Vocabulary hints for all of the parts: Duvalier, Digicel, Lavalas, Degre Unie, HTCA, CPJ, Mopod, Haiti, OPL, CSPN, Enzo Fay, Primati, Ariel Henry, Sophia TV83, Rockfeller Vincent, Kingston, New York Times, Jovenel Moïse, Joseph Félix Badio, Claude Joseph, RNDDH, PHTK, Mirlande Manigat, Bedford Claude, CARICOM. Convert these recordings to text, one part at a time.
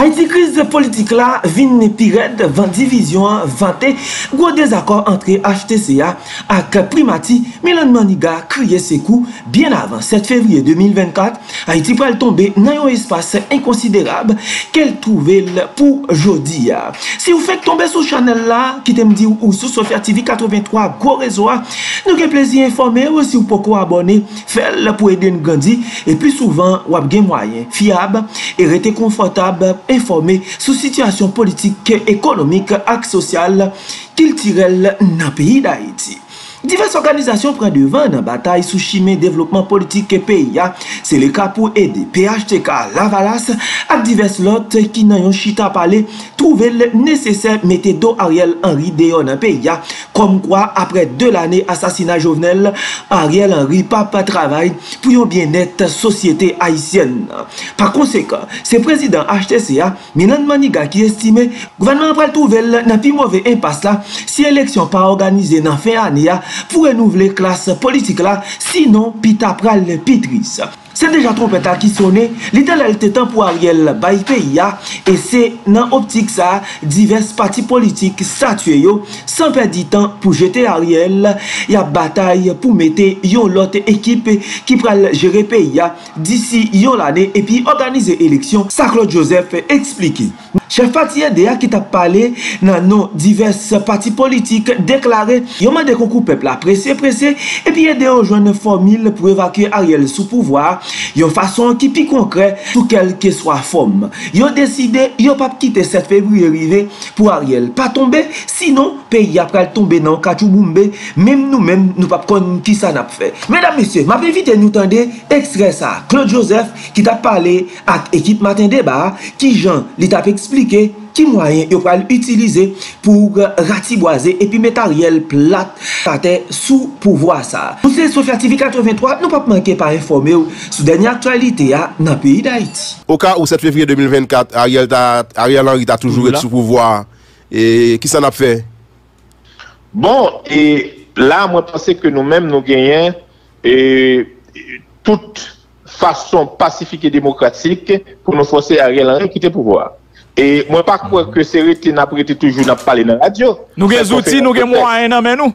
Haïti crise politique là vient pirate vent division vanté gros désaccord entre HTCA et Primati. Mirlande Manigat crié ses coups bien avant 7 février 2024. Haïti pral tomber dans un espace inconsidérable qu'elle trouvait pour jodi. Si vous faites tomber sur channel là qui t'aime dire ou sur Sophia TV83 gros réseau, nous avons plaisir informer ou si vous pouvez vous abonner, faites pour aider nous grandir et puis souvent vous avez des moyens fiables et rester confortable informé sur situation politique, économique et sociale qu'il tire dans le pays d'Haïti. Diverses organisations prennent devant dans la bataille sous chimé développement politique et pays. C'est le cas pour aider PHTK, Lavalas et diverses lotes qui n'ont chita parler trouver le nécessaire mettre d'eau Ariel Henry dehors dans le pays. Comme quoi, après 2 années assassinat Jovenel, Ariel Henry pas travail pour un bien-être société haïtienne. Par conséquent, c'est président HTCA, Mirlande Manigat qui estime gouvernement après trouver le plus mauvais impasse là si élection pas organisée dans fin année. Pour renouveler classe politique là, sinon pita pral pitris. C'est déjà trompette qui sonne, l'idéalité temps pour Ariel bay pays et c'est dans optique ça diverses partis politiques statué sans perdre du temps pour jeter Ariel, il y a bataille pour mettre yon l'autre équipe qui pral gérer pays d'ici yon l'année et puis organiser élection. Ça Claude Joseph explique. Chef parti DA qui t'a parlé dans nos diverses partis politiques déclaré yon mande concours peuple la pressé et puis aider aux jeunes formule pour évacuer Ariel sous pouvoir yon façon qui plus concret sous quelle que soit forme. Yon décidé yon pas quitter 7 février arrivé pour Ariel pas tomber sinon pays après tomber dans Kachouboumbe même nous pas connait qui ça n'a fait. Mesdames messieurs, m'a invité nous tendez extrait ça Claude Joseph qui t'a parlé à équipe matin débat qui Jean li t'a expliqué qui moyen il va utiliser pour ratiboiser et puis mettre Ariel plate à terre sous pouvoir ça. Nous c'est Sophia TV83, nous pas manquer pas informer sur dernière actualité dans le pays d'Haïti. Au cas où 7 février 2024 Ariel Henry a toujours été sous pouvoir et qui s'en a fait. Bon et là moi penser que nous-mêmes nous gagnons et toute façon pacifique et démocratique pour nous forcer Ariel Henry à quitter le pouvoir. Et moi, pas quoi que c'est rété n'a prêté toujours n'a parlé dans la radio. Nous avons des outils, nous avons des moyens, mais nous.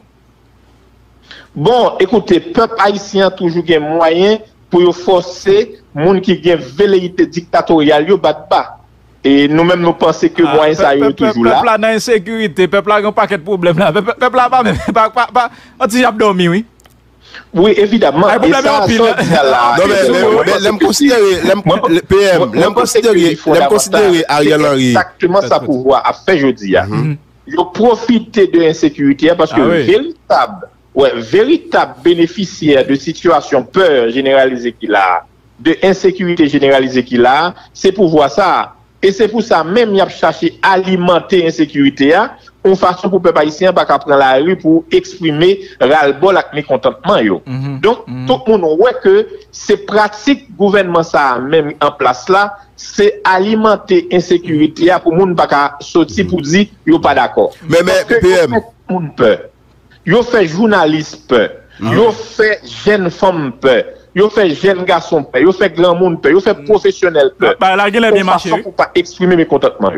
Bon, écoutez, peuple haïtien toujours des moyens pour forcer les gens qui ont velléité dictatoriale à battre pas. Et nous-mêmes, nous pensons que les moyens ça y toujours là. Peuple là, insécurité, peuple là, il n'y a pas de problème là. Peuple là, pas. On dit, j'ai dormi, oui. Oui, évidemment. Et ça, l'aime considérer Ariel Henry. Exactement ça pouvoir à faire jeudi. Je profite de l'insécurité parce que véritable bénéficiaire de situation peur généralisée qu'il a, de insécurité généralisée qu'il a, c'est pour voir ça. Et c'est pour ça même il a cherché à alimenter l'insécurité. Une façon pour les peuple haïtien pas prendre la rue pour exprimer ras-le-bol avec mécontentement. Donc, tout le monde voit que ces pratiques gouvernement ça même en place là, c'est alimenter l'insécurité pour les gens pas sortir pour dire qu'ils ne sont pas d'accord. Mais, ils peur. Ils fait journaliste peur. Ils fait jeune femme peur. Ils fait jeune garçon peur. Ils fait grand monde peur. Ils fait professionnel peur. La gueule est bien marchée. Pour pas exprimer mécontentement.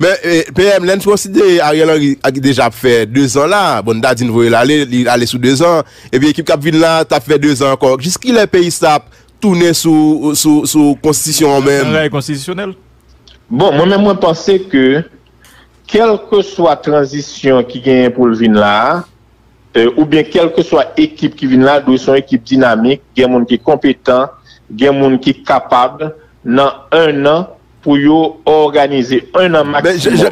Mais PM, l'on considère Ariel Henry a déjà fait 2 ans là. Bon, Dadine voulait aller sous 2 ans. Et puis l'équipe Capville là, t'as fait 2 ans encore. Jusqu'il est pays ça tourné sous constitution même. Constitutionnel. Bon, moi-même, moi pensais que quelle que soit transition qui gagne pour le vin là. Ou bien quelle que soit équipe qui vient là, doit son équipe dynamique, des gens qui sont compétents, des gens qui sont capables, dans 1 an, pour organiser 1 an maximum.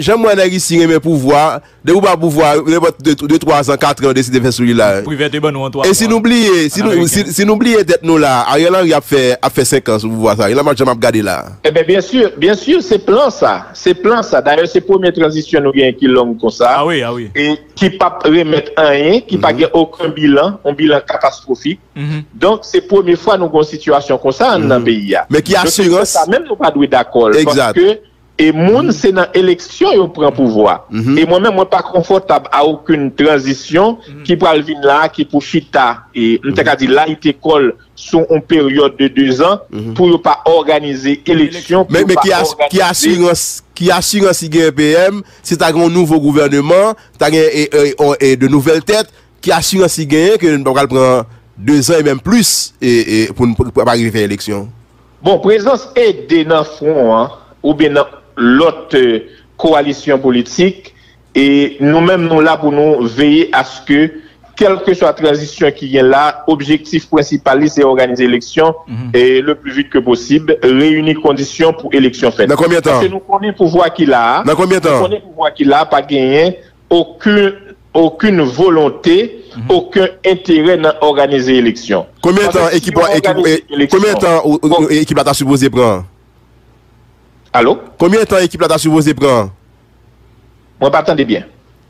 J'aimerais réussir mes pouvoirs, de ou pas pouvoir, de 2, 3 ans, 4 ans, décider de faire celui-là. Et si nous oublions, d'être nous là, Ariel Henry a fait 5 ans sur pouvoir ça, il a jamais regardé là. Eh bien sûr, c'est plan ça, D'ailleurs, c'est première transition nous gagnons qui long comme ça. Ah oui, ah oui. Et qui pas remettre rien, qui pas aucun bilan, un bilan catastrophique. Donc, c'est première fois nous avons une situation comme ça dans le pays. Mais qui assurance? Nous pas d'accord parce que Et moun, c'est dans l'élection qu'ils prennent pouvoir. Et moi-même, moi pas confortable à aucune transition qui prend le vin là, qui pour chita. Et on t'a dit là, il t'école sont en période de 2 ans pour pas organiser élection. Mais qui assure si PM, c'est un nouveau gouvernement, et de nouvelles têtes, qui assure si gagne que nous prend 2 ans et même plus pour ne pas arriver à l'élection. Bon, présence aidée dans le front, hein, ou bien dans l'autre coalition politique, et nous-mêmes nous là pour nous veiller à ce que, quelle que soit la transition qui est là, l'objectif principal c'est organiser l'élection et le plus vite que possible, réunir conditions pour l'élection faite. Dans combien de temps? Parce que nous connaissons le pouvoir qu'il a, dans combien de temps? Nous connaissons le pouvoir qu'il a, pas gagné aucune volonté. Aucun intérêt dans organiser l'élection. Combien de temps l'équipe a supposé prendre? Allô? Combien de temps l'équipe a supposé prendre? Moi, attendez bien.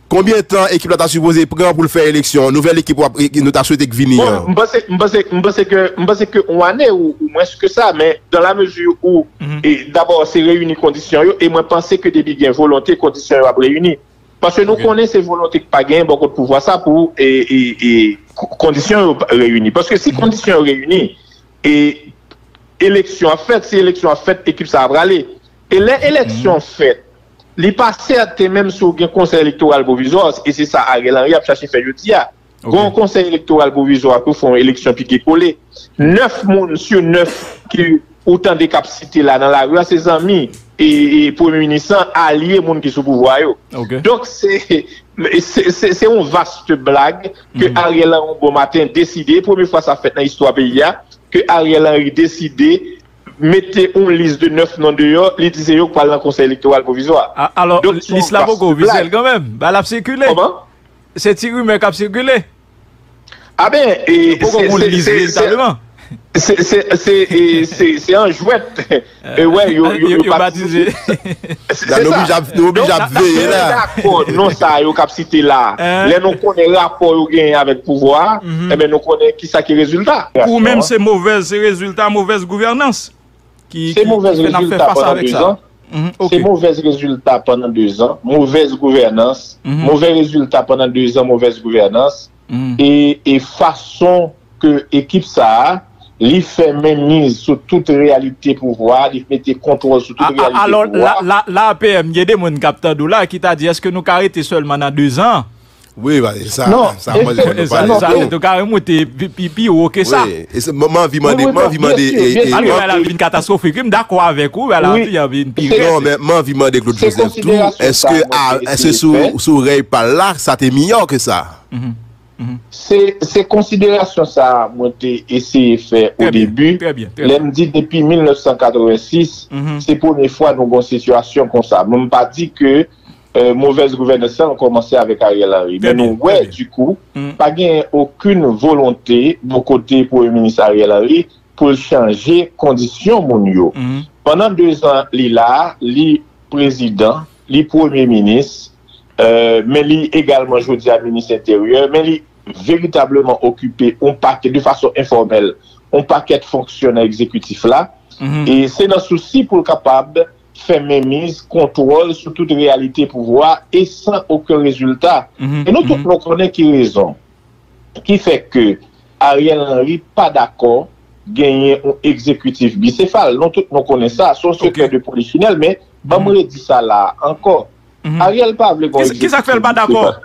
Combien de temps l'équipe a supposé prendre pour faire l'élection? Nouvelle équipe qui nous a souhaité que venir. Je pense que on année ou moins que ça, mais dans la mesure où d'abord c'est réunir conditions et moi penser que depuis bien volonté conditions à réunir. Parce que nous connaissons ces volontés qui pas gagnent beaucoup de pouvoir ça pour et conditions réunies. Parce que si conditions réunies et élection en fait, si élection en fait, équipe ça va aller. Et les élections faites, les passés à même sur un conseil électoral provisoire, et c'est ça, Ariel Henry a cherché faire Yotia. Grand conseil électoral provisoire pour faire une élection piqué-collé. 9 sur 9 qui autant de capacités là dans la rue à ses amis. Et Premier ministre allié les gens qui sont au pouvoir. Donc, c'est une vaste blague que Ariel Henry, bon matin, décidé, première fois ça fait dans l'histoire pays, que Ariel Henry décidé, mettez une liste de 9 noms dehors, il disait qu'il parlait dans le conseil électoral provisoire. Alors, l'islamo visuel quand même, elle a circulé. Comment? C'est tiré, mais elle a circulé. Ah ben, et c'est un jouet. Ouais, yo baptisé. Nous obligés à veiller là. Non, ça, yo capacité là. Là, nous connaissons le rapport yo gagne avec le pouvoir. Eh bien, nous connaissons qui ça qui résultat. Ou même ces mauvais résultats, mauvaise gouvernance. C'est mauvais résultat pendant 2 ans. C'est mauvais résultat pendant 2 ans. Mauvaise gouvernance. Mauvais résultat pendant 2 ans, mauvaise gouvernance. Et façon que l'équipe ça il fait mainmise sur toute réalité pouvoir, il mettait contrôle sur toute réalité alors, pouvoir. Alors, l'APM, il y a des gens qui t'a dit, est-ce que nous arrêtons seulement dans 2 ans? Oui, bah, ça, non, ça, moi, je ne pas. Ça, en tout cas, moi, t'es pipi ou ok, ça. Maman, vimandé. Alors, elle a une catastrophe, je suis d'accord avec vous, elle a une pire. Non, mais maman, vimandé, Claude Joseph, tout. Est-ce que sous Ray par là, ça t'est meilleur que ça? Ces considérations, ça, moi, j'ai essayé de faire au début. L'homme dit depuis 1986, c'est pour une fois nous avons une situation comme ça. Je ne pas dit que mauvaise gouvernance a commencé avec Ariel Henry. Mais nous, ouais, du coup, pas gain aucune volonté de côté pour le ministre Ariel Henry pour changer conditions mondiaux. Pendant 2 ans, il là, le président, le premier ministre, mais il également, je dis à ministre intérieur, mais il véritablement occupé un paquet de façon informelle, un paquet de fonctionnaires exécutifs là, et c'est dans souci pour le capable faire mainmise, contrôle sur toute réalité pouvoir et sans aucun résultat. Et nous tous connaissons qui raison, qui fait que Ariel Henry pas d'accord gagner un exécutif bicéphale. Nous tous connaissons ça, son secret de polichinelle, mais je dis ça là encore. Ariel pas veut qu'on exécutif. Qui ça fait pas d'accord?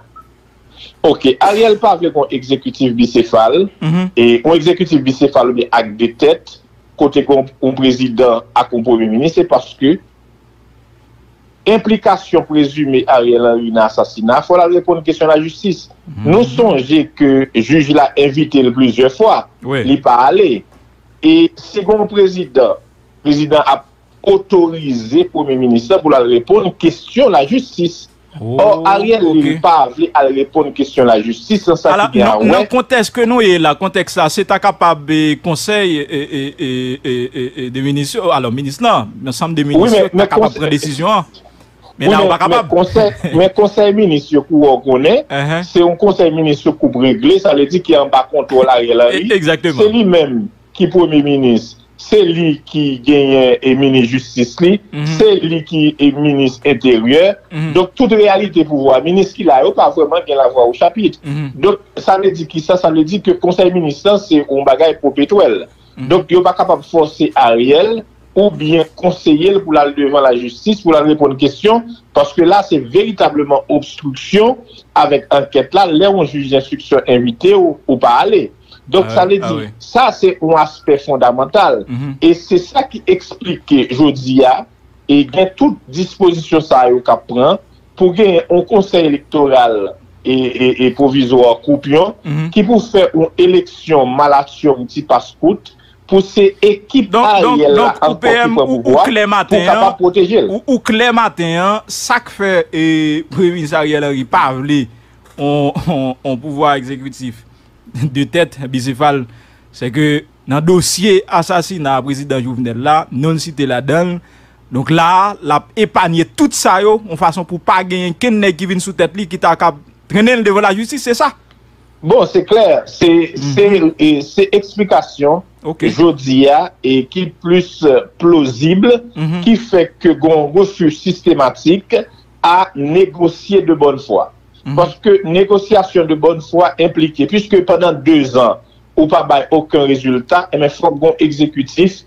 Ok, Ariel pas veut qu'on exécutif bicéphale et on exécutif bicéphale mais avec des têtes côté qu'on président à qu'on premier ministre, c'est parce que implication présumée Ariel Henry dans assassinat, faut la répondre question à la justice. Nous songez que juge l'a invité plusieurs fois, il n'est pas allé. Et second président a autorisé Premier ministre pour la répondre question la justice. Or, Ariel n'est pas venu à répondre question la justice. Alors, le contexte que nous est là, contexte là, c'est capable conseil et des ministres, alors ministre là, l'ensemble des ministres, c'est capable de prendre décision. Mais là, on n'est pas capable. Mais conseil ministre qu'on connaît, c'est un conseil ministre qu'on peut régler, ça veut dire qu'il y a un bas contrôle Ariel Henry. Exactement. C'est lui-même qui est Premier ministre. c'est lui qui gagne et ministre justice, c'est lui qui est ministre intérieur. Donc, toute réalité pour voir, ministre qui n'a pas vraiment la voix au chapitre. Donc, ça veut dire que ça veut dire que le conseil ministre, c'est un bagage perpétuel. Donc, il n'est pas capable de forcer Ariel ou bien conseiller pour aller devant la justice, pour aller répondre aux questions, parce que là, c'est véritablement obstruction avec enquête là, là on juge d'instruction invité ou pas aller. Donc, ça veut dire, ça, c'est un aspect fondamental. Et c'est ça qui explique que Jodia et toute disposition ça qu'a prend pour gagner un conseil électoral et provisoire coupion qui pour faire une élection malation petit passe-coute pour ces équipes donc OPM ou clé matin ou clé matin ça que fait et président Ariel Henry Pavlé on pouvoir exécutif de tête bicéphale c'est que dans dossier assassinat président Jovenel là non cité là-dedans donc là l'a épargné tout ça yo en façon pour pas gagner qu'un nèg qui vient sous tête li qui t'a traîner devant la justice c'est ça. Bon, c'est clair, c'est explication Jodia et qui est plus plausible, qui fait que qu'on refus systématique à négocier de bonne foi. Parce que négociation de bonne foi impliquée, puisque pendant 2 ans, ou pas aucun résultat, il faut qu'on exécutif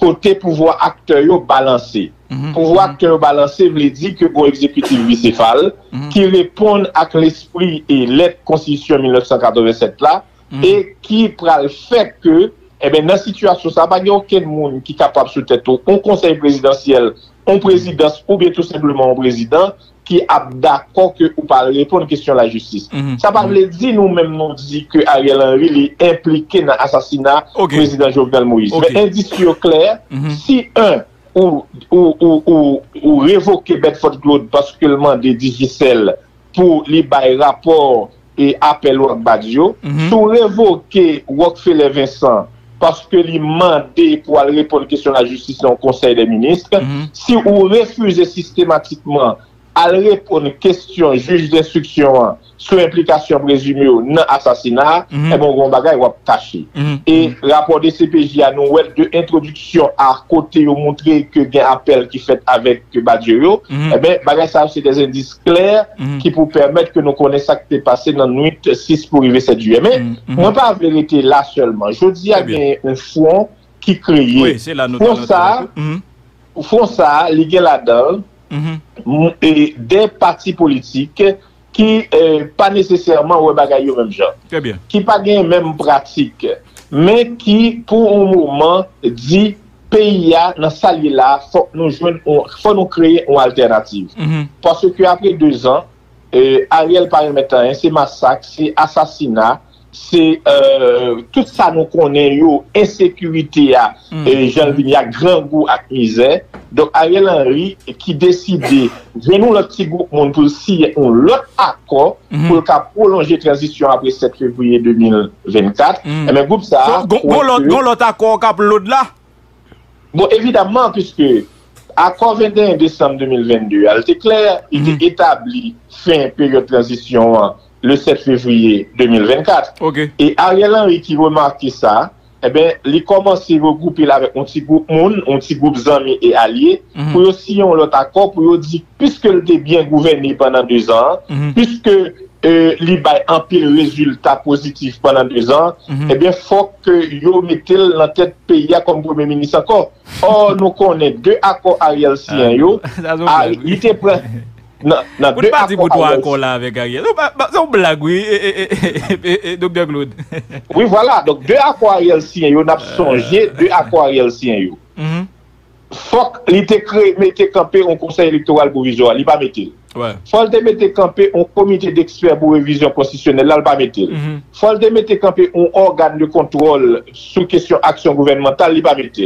côté pouvoir acteur balancé. Pouvoir acteur balancé veut dire que pour exécutif bicéphale, qui répond à l'esprit et l'aide constitution 1987 là, et qui prend le fait que, eh bien, dans la situation, ça n'y a aucun monde qui est capable sous tête au conseil présidentiel, en présidence, ou bien tout simplement en président, qui est d'accord que ou pas répondre à la question de la justice. Ça veut dire nous-mêmes, nous dit que Ariel Henry est impliqué dans l'assassinat du président Jovenel Moïse. Mais indice clair, si un ou révoquer Bedford Claude parce que le mandat de Digicel pour les rapports et appel au Badio, sous révoquer Rockfeller Vincent parce que les mandats pour aller répondre aux questions de la justice dans le Conseil des ministres, si vous refusez systématiquement à répondre aux questions juge d'instruction sur implication présumée ou non assassinat, et bon, on bagaille, on va cacher. Et rapport de CPJ à nous, de introduction à côté, on montrer que y a un appel qui fait avec Badio, et bien, bagaille, ça, c'est des indices clairs qui pour permettre que nous connaissions ce qui est passé dans nuit 6 pour arriver 7 juillet. Mais, moi, pas la vérité là seulement. Je dis, il y a un fonds qui crée. Oui, c'est la note. Font ça, il y a là-dedans. Et des partis politiques qui pas nécessairement ou bagaille au même genre, qui pas gain même pratique, mais qui pour un moment dit pays dans sali là faut nous créer une alternative parce que après 2 ans Ariel par matin c'est massacre, c'est assassinat, c'est tout ça nous connaît yo insécurité à Jean Vignac grand goût à misère. Donc Ariel Henry qui décide venons le petit groupe monde pour signer un autre accord pour prolonger transition après 7 février 2024 et mais groupe ça l'autre accord cap l'autre là. Bon évidemment puisque accord 21 décembre 2022 elle était clair, il était établi fin période transition le 7 février 2024. Et Ariel Henry qui remarque ça, eh bien, il commence à regrouper avec un petit groupe monde, un petit groupe amis et alliés, pour aussi on l'autre accord, pour dire, puisque il était bien gouverné pendant 2 ans, puisque il a un pile résultat positif pendant 2 ans, eh bien, il faut que yo mettez dans la tête pays comme premier ministre encore. Or, nous connaissons 2 accords Ariel Sien, yo, il était prêt. Non, vous n'avez pas dit pour toi encore là avec Ariel. C'est une blague, oui, Dr. Claude. Oui, voilà. Donc, 2 accords Ariel Sien, on a songé, 2 accords Ariel Sien. Faut qu'il était créé, mettez campé en conseil électoral provisoire, il va mettre. Faut qu'il mettez campé en comité d'experts pour révision constitutionnelle, là, il va mettre. Faut qu'il mettez campé en organe de contrôle sous question action gouvernementale, il va mettre.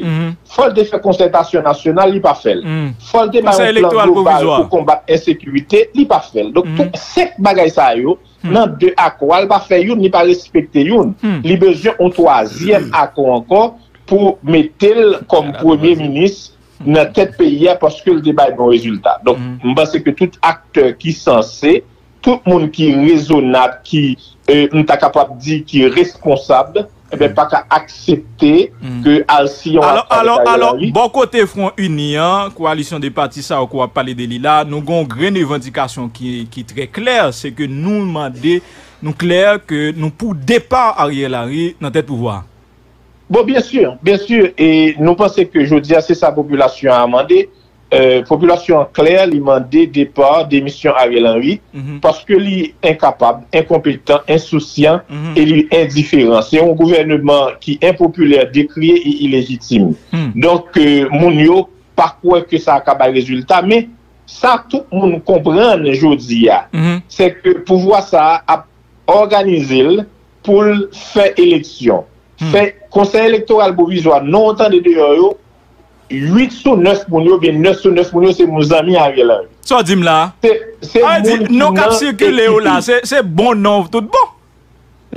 Faut qu'il fait concertation nationale, il va faire. Faut qu'il mettre un plan global pour combattre l'insécurité, il va faire. Donc, tout cette bagaille ça yo, dans 2 accords, il va faire une, il va respecter une. Il besoin d'un 3e accord encore pour mettre comme premier ministre dans tête pays parce que le débat est bon résultat. Donc, je pense que tout acteur qui est censé, tout le monde qui est raisonnable, qui est capable de dire qui est responsable, eh bien, pas qu'à accepter que Alcyon... Alors, bon côté Front Uni, hein, coalition des partis, ça, on va parler de l'ILA, nous avons une revendication qui est très claire, c'est que nous demandons, nous clair que nous pour départ Ariel Henry dans tête pouvoir. Bon, bien sûr, et nous pensons que je dis c'est sa population à amender. Population claire, il demande départ, démission Ariel Henry, parce que lui incapable, incompétent, insouciant et lui indifférent. C'est un gouvernement qui est impopulaire, décrié et illégitime. Donc, Mounio, par quoi que ça a un résultat, mais ça, tout le monde comprend aujourd'hui, c'est que pouvoir ça a organisé pour faire élection. Fait conseil électoral provisoire, non autant de dehors. 8 sur 9 mounio, bien 9 sur 9 mounio, c'est mon ami Ariel Henry. Ça dit là. C'est non cap circulé ou là, c'est bon nom tout bon.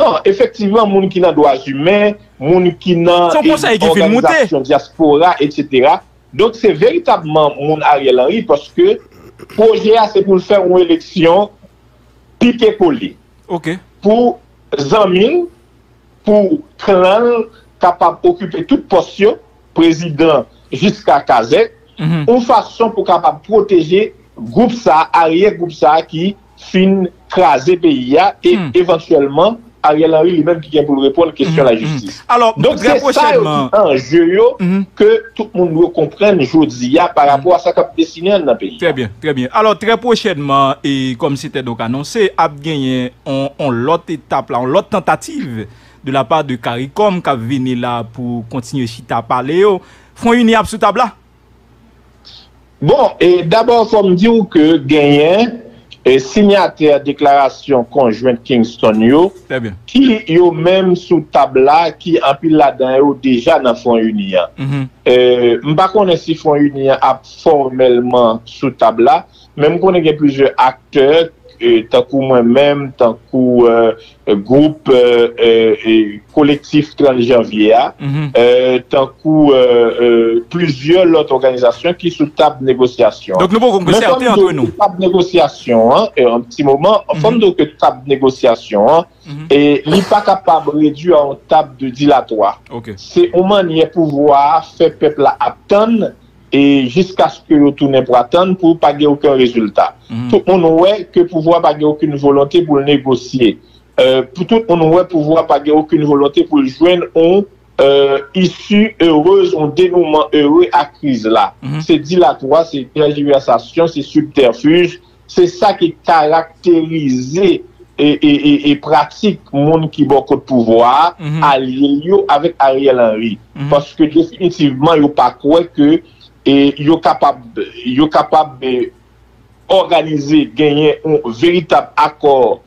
Non, effectivement, moun qui n'a droits humains, moun qui n'a organisation diaspora, etc. Donc c'est véritablement mon Ariel Henry parce que projet c'est pour faire une élection piqué collé. OK. Pour Zamin, pour clan capable d'occuper toute portion président jusqu'à Kazek, une façon pour capable protéger groupe ça, arrière groupe ça qui fin craser pays et éventuellement Ariel Henry lui-même qui vient pour répondre à la question de la justice. Alors, donc c'est ça un jeu que tout le monde doit comprendre aujourd'hui par rapport à ça qu'a dessiné dans le pays. Très bien, très bien. Alors très prochainement et comme c'était donc annoncé, a gagné on l'autre étape là, on l'autre tentative de la part de CARICOM qui a venu là pour continuer à parler. Front Uni sous table là. Bon, et d'abord, il faut me dire que gagné et signataire déclaration conjointe Kingston yo, qui yo même sous table là, qui en pile là-dedans déjà dans Front Uni. Je ne sais pas si Front Uni a formellement sous table là, même qu'on a plusieurs acteurs. Tant que moi-même, tant que groupe collectif 30 janvier, tant que plusieurs autres organisations qui sont sous table négociation. Donc nous pouvons concerter entre nous. Table négociation, hein, et un petit moment, en forme de table négociation, hein, et il n'est pas capable de réduire en table de dilatoire. Okay. C'est une manière de pouvoir faire peuple attendre. Et jusqu'à ce que vous tournez pour attendre pour ne pas avoir aucun résultat. Tout le monde voit que pouvoir pas aucune volonté pour négocier. Tout le monde voit pouvoir pas aucune volonté pour joindre une issue heureuse, un dénouement heureux à crise là. C'est dilatoire, c'est tergiversation, c'est subterfuge. C'est ça qui caractérise et pratique monde qui beaucoup de pouvoir avec Ariel Henry. Parce que définitivement, il n'y a pas quoi que et ils sont capables d'organiser, gagner un véritable accord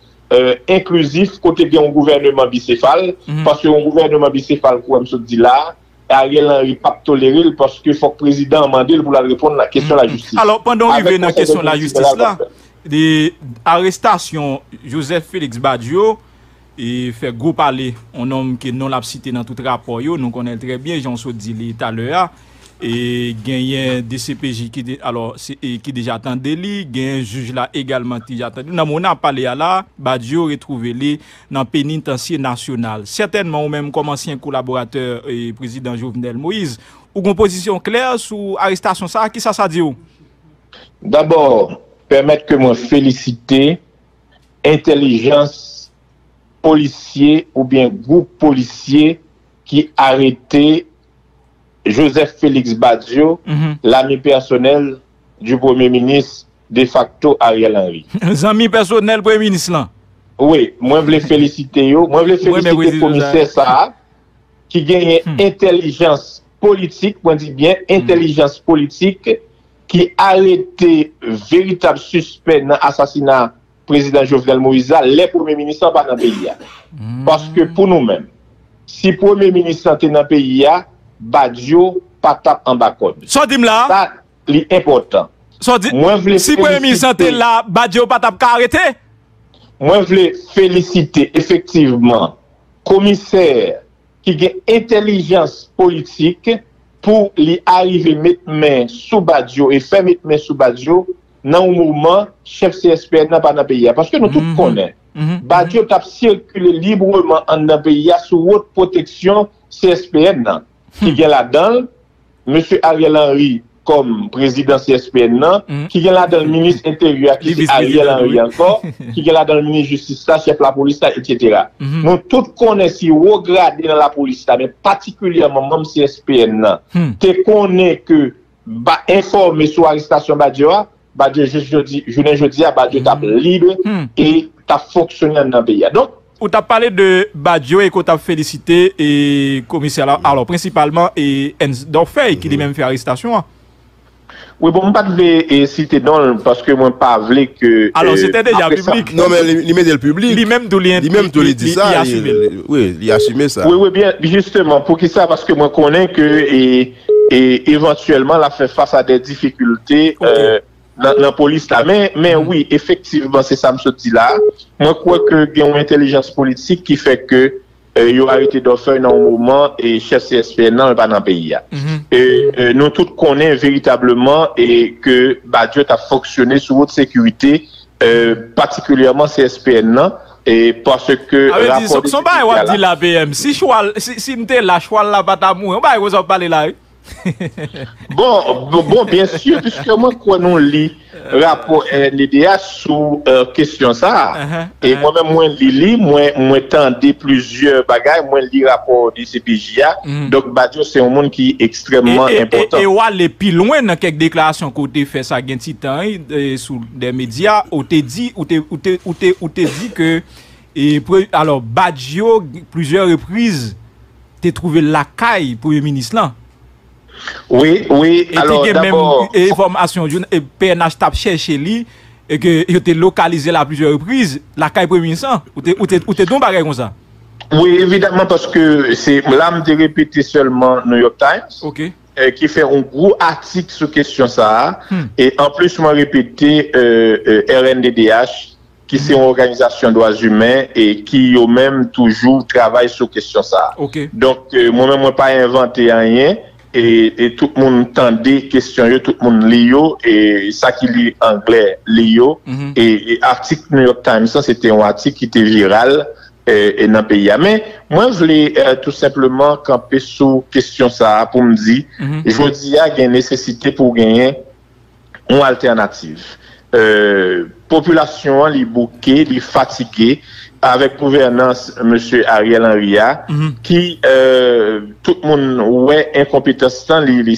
inclusif côté d'un gouvernement bicéphale, parce que un gouvernement bicéphale, comme je dis là, Ariel Henry pas toléré parce qu'il faut que le président mandel pour répondre à la question de la justice. Alors, pendant qu'on revient à la question de la justice, là, des arrestations, Joseph Félix Badio, et fait gros parler, un homme qui non l'a cité dans tout rapport, nous connaissons très bien, j'en suis dit tout à l'heure. Et gagné des CPJ qui déjà attendait lui, gagné un juge là également qui déjà attendait. Dans mon appelé à là, Badio retrouvé lui dans pénitencier national. Certainement ou même comme ancien collaborateur et président Jovenel Moïse, ou composition claire sur arrestation ça qui ça dit ou? D'abord, permettre que moi féliciter intelligence policier ou bien groupe policier qui arrêté Joseph Félix Badio, l'ami personnel du Premier ministre de facto Ariel Henry. L'ami personnel Premier ministre là. Oui, moi je voulais féliciter yo, moi je voulais féliciter le commissaire ça qui gagne intelligence politique, on dit bien intelligence politique qui arrêté véritable suspect dans l'assassinat président Jovenel Moïse, les premiers ministres pas dans le pays. Parce que pour nous-mêmes, si le Premier ministre était dans le pays, Badio pas tape en bas code. Ça dit là. Ça c'est important. Si Premier ministre est là, Badio pas tape arrêté. Moi je voulais féliciter effectivement commissaire qui a intelligence politique pour lui arriver mettre main sous Badio et faire mettre main sous Badio dans un moment chef CSPN n'a pas dans pays parce que nous tous connaissons Badio a circulé librement en un pays sous haute protection CSPN qui vient là-dedans. Monsieur Ariel Henry comme président CSPN, qui vient là dans le ministre intérieur, qui est Ariel Henry encore, qui vient là dans le ministre justice, chef de la police, etc. Nous tous connaissons, haut gradé dans la police, mais particulièrement même CSPN. Tu connais que, informé sur l'arrestation Badio, Badio, je dis, Badio t'a libre et t'a fonctionné dans le pays. Donc, ou t'as parlé de Badio et qu'on t'a félicité et commissaire là, alors principalement et Enzo Fay qui lui-même fait arrestation. Oui, bon, pas de citer non parce que moi pas voulu que alors c'était déjà public. Non mais il met le public. Lui-même d'où il dit ça. Oui, il a assumé ça. Oui, oui, bien justement pour qui ça parce que moi connais que et éventuellement la fait face à des difficultés dans la police là mais oui effectivement c'est ça me dit là. Moi crois que il y a une intelligence politique qui fait que il y a arrêté d'offrir dans un moment et chef CSPN dans le pays. Nous tous connaissons véritablement et que Badio a fonctionné sur votre sécurité, particulièrement CSPN, et parce que. Ah, mais son bail, on dit la BM. Si je la choix là, pas d'amour, on va vous en parler là. Bon, bien sûr, puisque moi, quoi, nous lit rapport RNDDH sous question ça. Et moi-même, moi, lis, moi, tendez plusieurs bagages, moi, lis rapport du CPJ. Donc, Badio, c'est un monde qui est extrêmement important. Et aller plus loin dans quelques déclarations côté fait ça, gain titan, sous des médias, où t'es dit que, alors, Badio, plusieurs reprises, t'es trouvé la caille, Premier ministre, là. Oui, et alors d'abord... Et information, PNH t'a cherché lui, et que il était localisé à plusieurs reprises, la caille Premier ministre, ou t'es donc barré comme ça? Oui, évidemment, parce que c'est l'âme de répéter seulement New York Times, qui fait un gros article sur question ça, et en plus, moi répété RNDDH, qui c'est une organisation de droits humains et qui eux-mêmes toujours travaille sur question ça. Donc, moi-même, je n'ai pas inventé rien. Et tout le monde tendait question, tout le monde lit, et ça qui lit anglais, lit, et article New York Times, ça c'était un article qui était viral et dans le pays. Mais moi, je voulais tout simplement camper sur question ça pour me dire, je dis qu'il y a une nécessité pour gagner une alternative. Population, les bouquets, les fatigués, avec gouvernance M. Ariel Henry, qui tout le monde ouais incompétence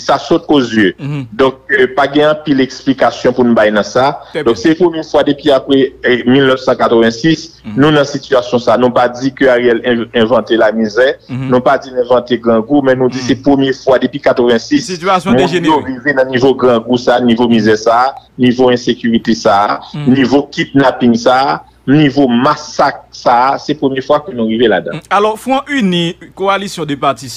ça saute aux yeux. Donc pas gain pile explication pour nous bailler ça. Donc c'est pour une fois depuis après 1986, nous dans situation ça, non pas dit que Ariel inventé la misère, non pas dit inventé grand goût, mais nous dit c'est première fois depuis 86. Situation dégénérée. Dans niveau grand goût ça, niveau misère ça, niveau insécurité ça, niveau kidnapping ça. Niveau massacre, ça, c'est la première fois que nous arrivons là-dedans. Alors, Front Uni, coalition de partis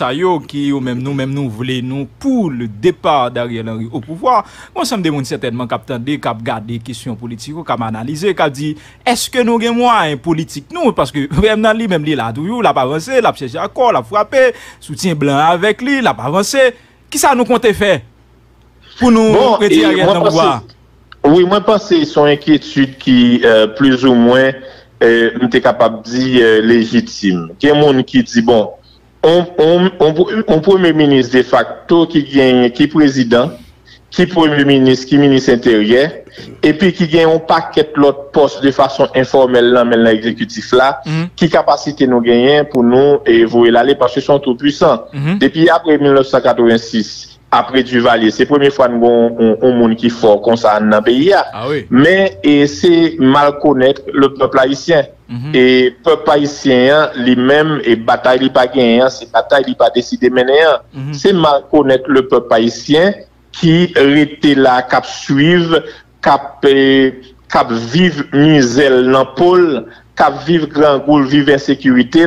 qui, ou même nous, voulons nous pour le départ d'Ariel Henry au pouvoir. Moi, ça me demande certainement qu'à attendre, qu'à regarder les questions politiques, qu'à analyser, qu'à dire, est-ce que nous avons moins politique nous? Parce que, même lui, là, toujours, l'a pas avancé, l'a cherché accord, l'a frappé, soutien blanc avec lui, l'a pas avancé. Qui ça nous compte faire pour nous retirer Ariel Henry au pouvoir? Oui, moi, je pense que son inquiétude qui, plus ou moins, m'était capable de dire légitime. Il y a des gens qui disent, bon, on premier ministre de facto qui gagne, qui président, qui premier ministre, qui ministre intérieur, et puis qui gagne un paquet l'autre poste de façon informelle dans l'exécutif là, qui capacité nous gagner pour nous évoluer l'aller parce qu'ils sont trop puissants. Depuis après 1986, après Duvalier, c'est la première fois que nous avons un monde qui est fort comme ça dans le pays. Mais c'est mal connaître le peuple haïtien. Et le peuple haïtien, lui-même, et bataille n'est pas gagnée, c'est bataille n'est pas décidée mener. C'est mal connaître le peuple haïtien qui était là, qui suivre, qui vivre misère dans le pôle, qui vivre grand goût, vivre insécurité.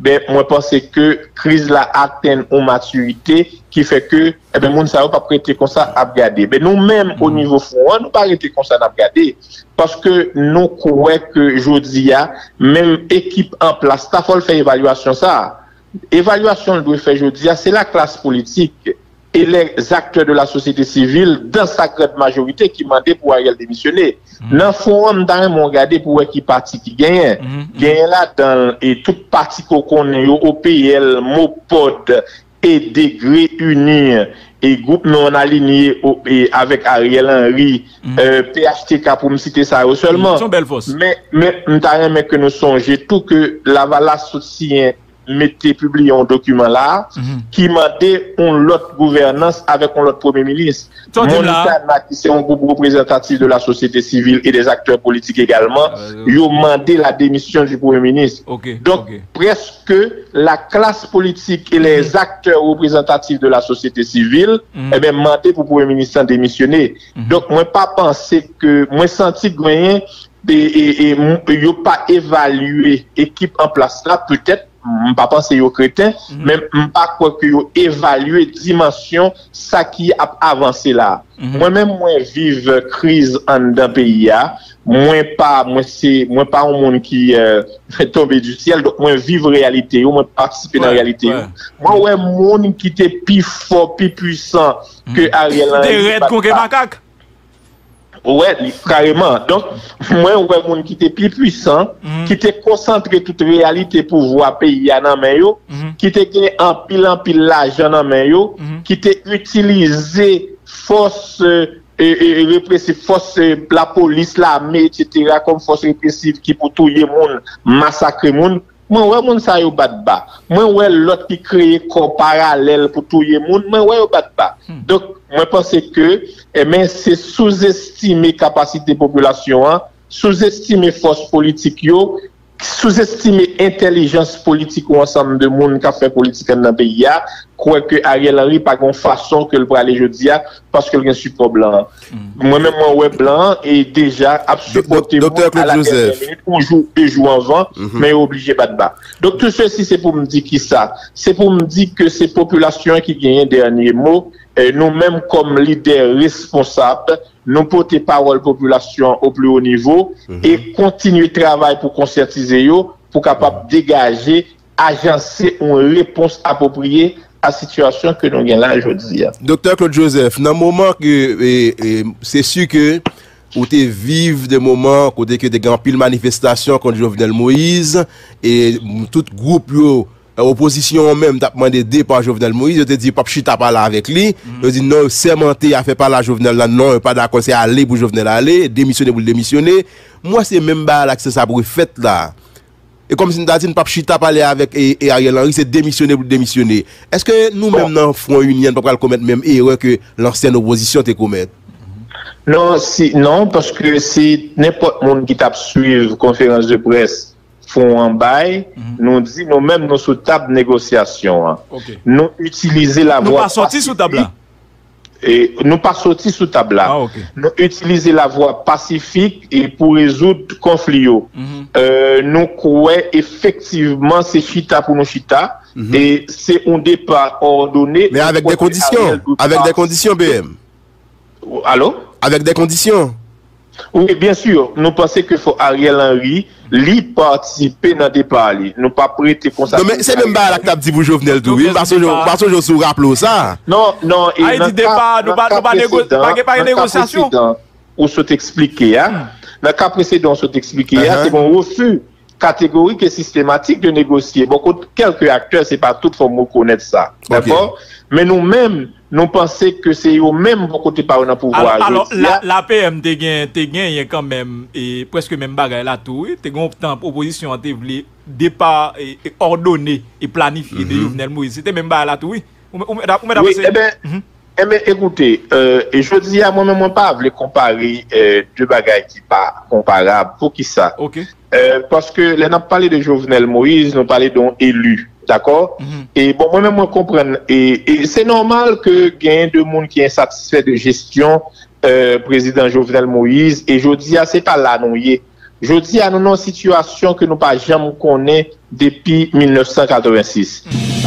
Ben, moi, pense que crise la atteint en maturité qui fait que, ben, moun sa ou pas prêter comme ça à regarder. Ben, nous-mêmes, au niveau front, nous pas prêter comme ça à regarder. Parce que nous croyons que, jodi a, même équipe en place, ta fol fait évaluation ça. Évaluation, le doit faire jodi a, c'est la classe politique. et les acteurs de la société civile dans sa grande majorité qui demandaient pour Ariel démissionner. Dans le forum d'Ariel, on regardait pour qui parti qui gagnait. Gagnait là dans et tout parti qu'on connaît, OPL, Mopod et Degre Unie et groupe non aligné avec Ariel Henry, PHTK pour me citer ça seulement. Mais mais que nous songeons tout que Lavalas soutient mettez publié un document là qui mandait une autre gouvernance avec un autre premier ministre. C'est un groupe représentatif de la société civile et des acteurs politiques également. Ils ont demandé la démission du premier ministre. Donc presque la classe politique et les acteurs représentatifs de la société civile eh bien mandé pour premier ministre démissionner. Donc moi pas penser que moi senti que ils n'ont pas évalué l'équipe en place là peut-être. Je ne pense pas que c'est un crétin, mais je ne pense pas que vous évaluez la dimension de ce qui a avancé là. Moi-même, je vis une crise dans un pays. Moi, pas un monde qui est tombé du ciel, donc moi, vis la réalité, moi, participer dans la réalité. Moi, un monde qui était plus fort, plus puissant que Ariel Henry. Oui, carrément. Donc, moi, un monde qui était plus puissant, qui était concentré toute réalité pour voir pays à Namayo, qui était gagné en pile l'argent Namayo, qui était utilisé force répressive, force la police, l'armée, etc., comme force répressive qui pour tout le monde, massacrer le monde. Moi, ouais, ça yo bat ba. Moi, ouais, l'autre qui crée corps parallèle pour tout le monde, moi, ouais, bat ba. Donc, moi, pense que, c'est sous-estimer capacité population, sous-estimer force politique, sous-estimer intelligence politique ou ensemble de monde qui a fait politique dans le pays, croire que Ariel Henry pas une façon que le bras aller jeudi parce que le support blanc. Moi-même, moi, blanc et déjà, supporté à la dernière minute, on joue 2 jours avant, mais obligé pas de battre. Donc, tout ceci, c'est pour me dire qui ça? C'est pour me dire que ces populations qui gagnent un dernier mot, nous-mêmes, comme leaders responsables, nous portons parole population au plus haut niveau et continuer le travail pour conscientiser eux, pour capable dégager, agencer une réponse appropriée à la situation que nous avons là aujourd'hui. Docteur Claude Joseph, dans le moment que c'est sûr que vous vivez des moments où vous avez des grandes manifestations contre Jovenel Moïse et tout groupe opposition même t'a demandé départ Jovenel Moïse, je te dis pas chita pas là avec lui, je dis non sermenté a fait pas la Jovenel là non pas d'accord c'est aller pour Jovenel aller, démissionner pour démissionner. Moi c'est même pas l'accès ça pour fait là. Et comme si nous pas chita parler avec et Ariel Henry c'est démissionner pour démissionner. Est-ce que nous même dans Front Union pas commettre même erreur que l'ancienne opposition te commettre? Non, si non parce que si n'importe monde qui t'a suivre conférence de presse font en bail, nous dit nous-mêmes nous sous table négociation. Nous utiliser la voie nous utiliser la voie pacifique et pour résoudre conflit. Nous croyons effectivement c'est chita pour nous chita et c'est un départ ordonné mais avec des conditions, BM. Allô? Avec des conditions. Oui, bien sûr, nous pensons que faut Ariel Henry lui participer dans le départ. Nous pas prêter comme ça. Non, mais c'est même pas la table dit vous Jovenel tout. Parce que je vous rappelle ça. Non, il dit départ, nous pas négociation. On s'est expliqué. Dans le cas précédent, on s'est expliqué. C'est un refus catégorique et systématique de négocier. Beaucoup de quelques acteurs, c'est pas toute forme de connaître ça. D'accord? Mais nous-mêmes, nous pensons que c'est eux-mêmes qui côté par un pouvoir. Alors, la PM, tu gagné quand même, et presque même bagaille là tout, tu gagné en proposition, tu voulais départ ordonné et planifié de Jovenel Moïse. C'était même bagaille là tout, oui. Eh bien, écoutez, et je dis à moi-même, moi pas, je voulais comparer deux bagailles qui pas comparables. Pour qui ça? Parce que, là, on a parlé de Jovenel Moïse, on a parlé d'un élu. D'accord? Et bon, moi-même, moi, comprends. Et c'est normal que gagne de monde qui est insatisfait de gestion, président Jovenel Moïse, et je dis, c'est pas là, non, je dis, nous, non, situation que nous pas jamais connaît depuis 1986.